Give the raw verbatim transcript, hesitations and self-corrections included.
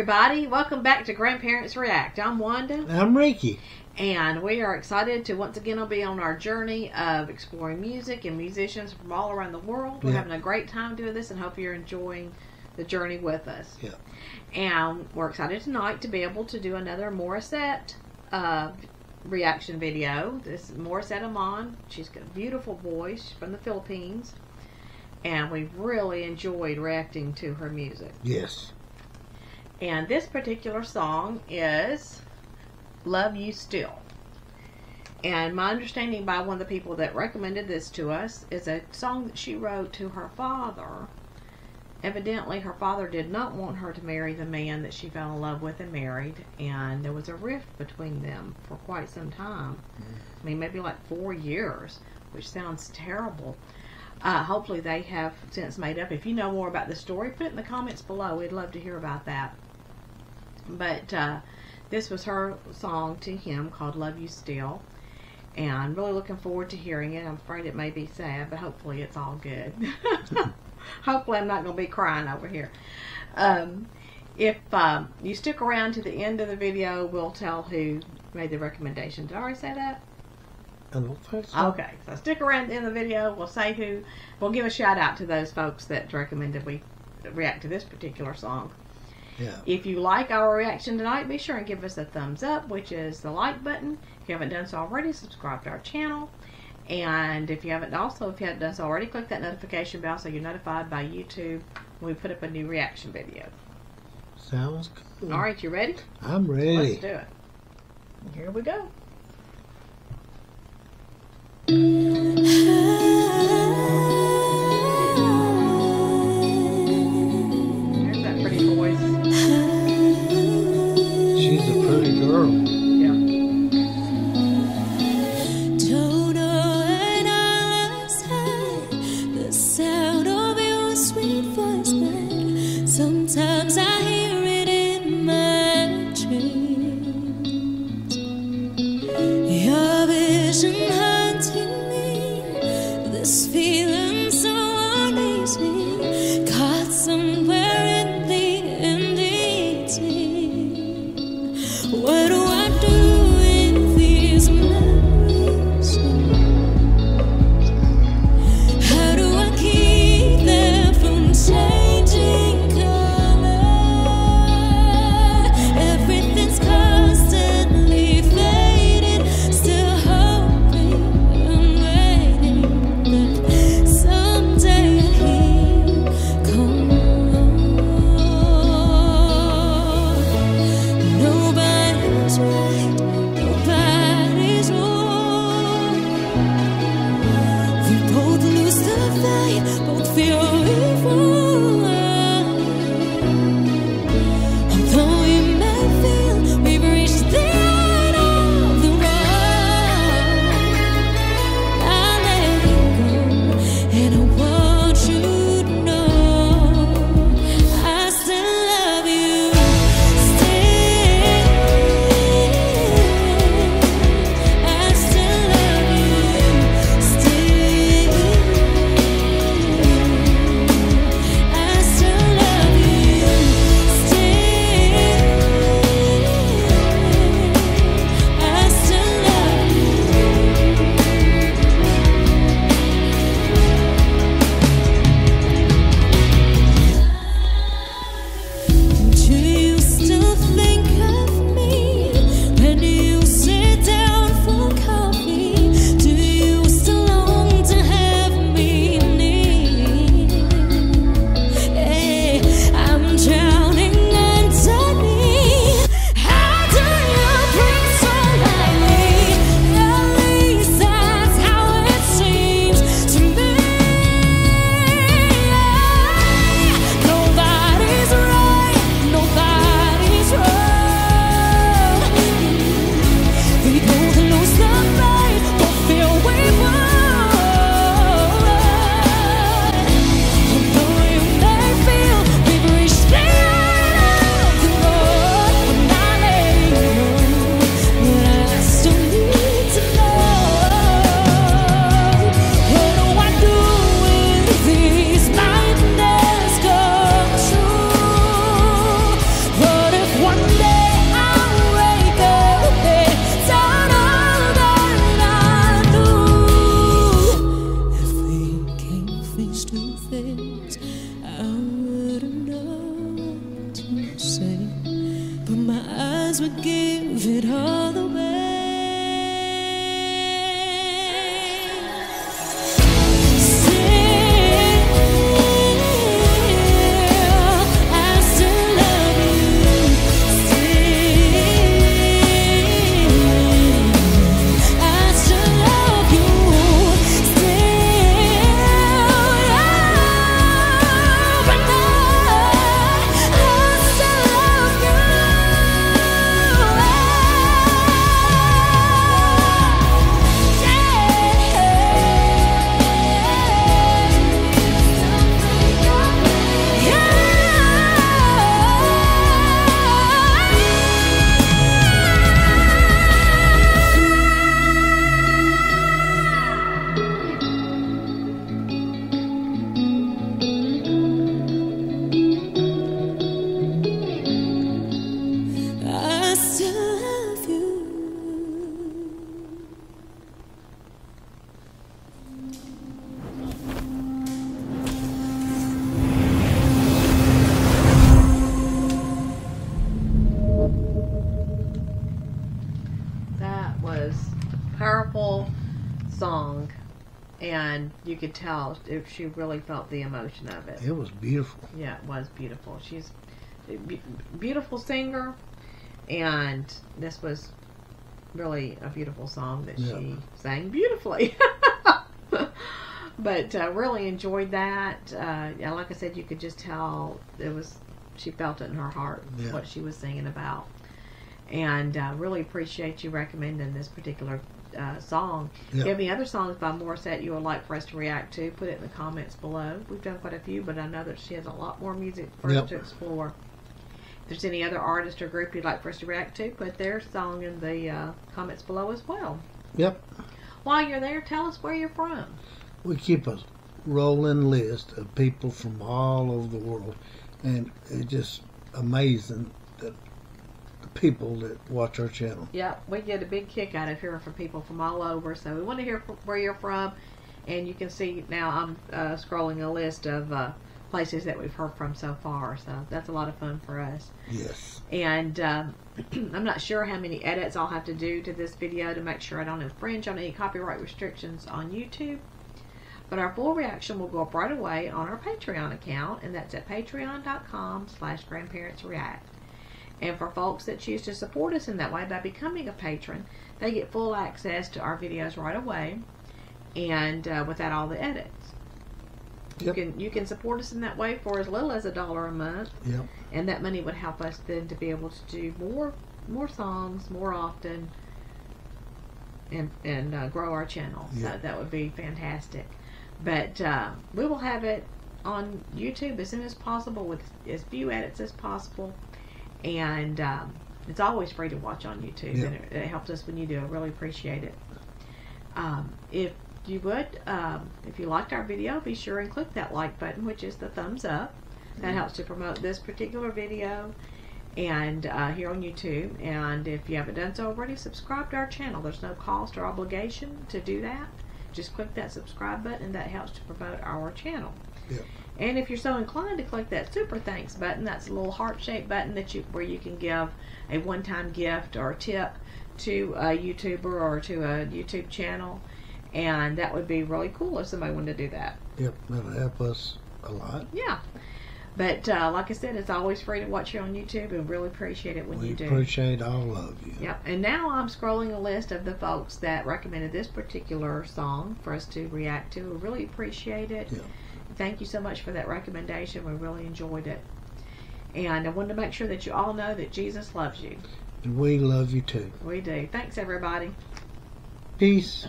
everybody. Welcome back to Grandparents React. I'm Wanda. And I'm Ricky. And we are excited to once again be on our journey of exploring music and musicians from all around the world. We're yeah. having a great time doing this and hope you're enjoying the journey with us. Yeah. And we're excited tonight to be able to do another Morissette uh, reaction video. This is Morissette Amon. She's got a beautiful voice from the Philippines. And we really enjoyed reacting to her music. Yes. And this particular song is Love You Still. And my understanding by one of the people that recommended this to us is a song that she wrote to her father. Evidently, her father did not want her to marry the man that she fell in love with and married. And there was a rift between them for quite some time. Mm-hmm. I mean, maybe like four years, which sounds terrible. Uh, hopefully they have since made up. If you know more about the story, put it in the comments below. We'd love to hear about that. But uh, this was her song to him called Love You Still. And I'm really looking forward to hearing it. I'm afraid it may be sad, but hopefully it's all good. Hopefully I'm not going to be crying over here. Um, if uh, you stick around to the end of the video, we'll tell who made the recommendation. Did I already say that? Okay, so stick around in the video. We'll say who. We'll give a shout out to those folks that recommended we react to this particular song. Yeah. If you like our reaction tonight, be sure and give us a thumbs up, which is the like button. If you haven't done so already, subscribe to our channel. And if you haven't also, if you haven't done so already, click that notification bell so you're notified by YouTube when we put up a new reaction video. Sounds good. All right, you ready? I'm ready. Let's do it. Here we go. There's that pretty voice. She's a pretty girl. Yeah. Don't know when I last heard the sound of your sweet voice back. Sometimes I hear it in my dreams. Your vision. This feeling so amazing, caught somewhere in the in between. What do I do? that was a powerful song, and you could tell if she really felt the emotion of it. It was beautiful. Yeah, it was beautiful. She's a beautiful singer, and this was really a beautiful song that yeah. she sang beautifully. But uh, really enjoyed that. Uh, yeah, like I said, you could just tell it was she felt it in her heart yeah. what she was singing about. And uh, really appreciate you recommending this particular uh, song. Yeah. If you have any other songs by Morissette you would like for us to react to, put it in the comments below. We've done quite a few, but I know that she has a lot more music for yep. us to explore. If there's any other artist or group you'd like for us to react to, put their song in the uh, comments below as well. Yep. While you're there, tell us where you're from. We keep a rolling list of people from all over the world, and it's just amazing that the people that watch our channel. Yeah, we get a big kick out of hearing from people from all over, so we want to hear where you're from, and you can see now I'm uh, scrolling a list of uh, places that we've heard from so far, so that's a lot of fun for us. Yes. And um, I'm not sure how many edits I'll have to do to this video to make sure I don't infringe on any copyright restrictions on YouTube. But our full reaction will go up right away on our Patreon account, and that's at patreon.com slash grandparentsreact. And for folks that choose to support us in that way by becoming a patron, they get full access to our videos right away, and uh, without all the edits. Yep. You can you can support us in that way for as little as a dollar a month, yep. and that money would help us then to be able to do more more songs more often, and and uh, grow our channel. Yep. So that would be fantastic. But uh, we will have it on YouTube as soon as possible with as few edits as possible. And um, it's always free to watch on YouTube. Yeah. And it, it helps us when you do. I really appreciate it. Um, if you would, um, if you liked our video, be sure and click that like button, which is the thumbs up. That mm-hmm. helps to promote this particular video and uh, here on YouTube. And if you haven't done so already, subscribe to our channel. There's no cost or obligation to do that. Just click that subscribe button, and that helps to promote our channel. Yep. And if you're so inclined to click that super thanks button, that's a little heart-shaped button that you where you can give a one-time gift or tip to a YouTuber or to a YouTube channel, and that would be really cool if somebody wanted to do that. Yep, that'll help us a lot. Yeah. But uh, like I said, it's always free to watch here on YouTube, and really appreciate it when we you do. We appreciate all of you. Yep. And now I'm scrolling a list of the folks that recommended this particular song for us to react to. We really appreciate it. Yep. Thank you so much for that recommendation. We really enjoyed it. And I wanted to make sure that you all know that Jesus loves you. And we love you too. We do. Thanks, everybody. Peace.